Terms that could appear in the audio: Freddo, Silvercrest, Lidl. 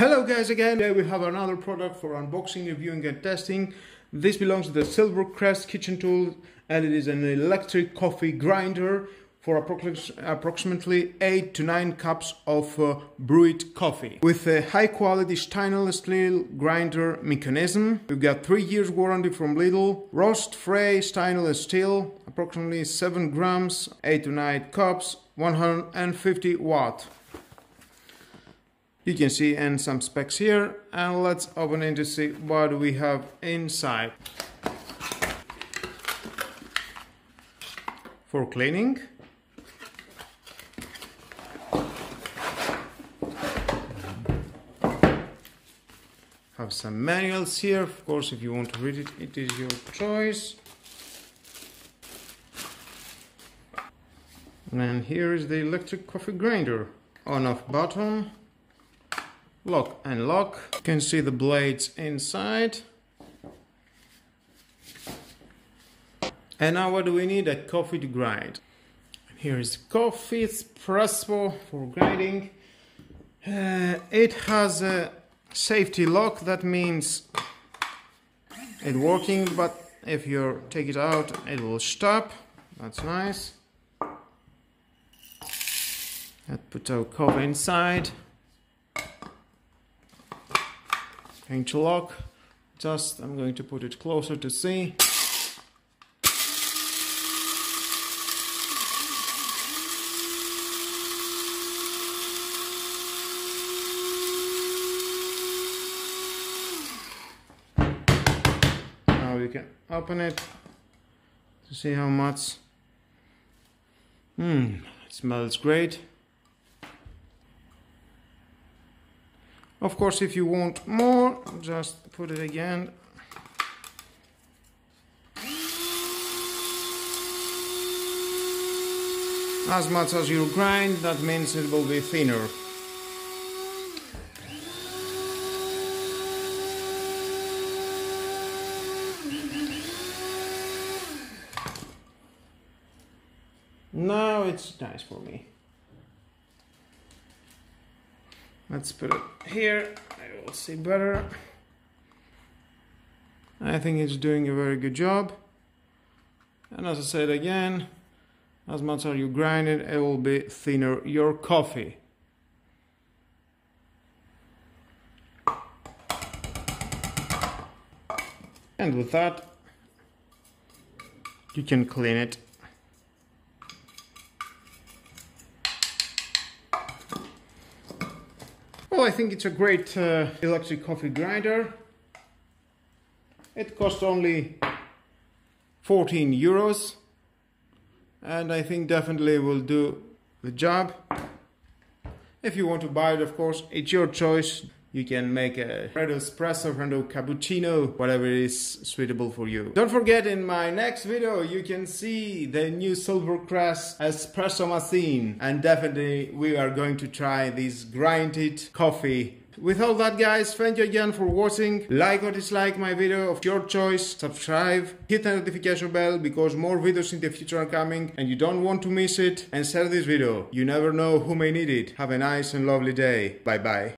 Hello guys again, today we have another product for unboxing, reviewing and testing. This belongs to the Silvercrest kitchen tool and it is an electric coffee grinder for approximately 8 to 9 cups of brewed coffee. With a high quality stainless steel grinder mechanism, we've got 3 years warranty from Lidl, roast free stainless steel, approximately 7 grams, 8 to 9 cups, 150 watt. You can see and some specs here, and let's open it to see what we have inside. For cleaning, have some manuals here. Of course, if you want to read it, it is your choice. And here is the electric coffee grinder, on-off button. Lock and lock. You can see the blades inside. And now what do we need? A coffee to grind. Here is coffee espresso for grinding. It has a safety lock, that means it's working, but if you take it out it will stop. That's nice. Let's put our coffee inside. Going to lock, I'm going to put it closer to see. Now you can open it to see how much. It smells great. Of course, if you want more, just put it again. As much as you grind, that means it will be thinner. Now it's nice for me. Let's put it here, I will see better. I think it's doing a very good job. And as I said again, as much as you grind it, it will be thinner your coffee. And with that, you can clean it. Well, I think it's a great electric coffee grinder. It costs only 14 euros and I think definitely will do the job. If you want to buy it, of course, it's your choice. You can make a Freddo espresso, Freddo cappuccino, whatever is suitable for you. Don't forget, in my next video you can see the new Silvercrest espresso machine, and definitely we are going to try this grinded coffee. With all that, guys, thank you again for watching. Like or dislike my video, of your choice. Subscribe, hit the notification bell because more videos in the future are coming and you don't want to miss it. And share this video, you never know who may need it. Have a nice and lovely day. Bye bye.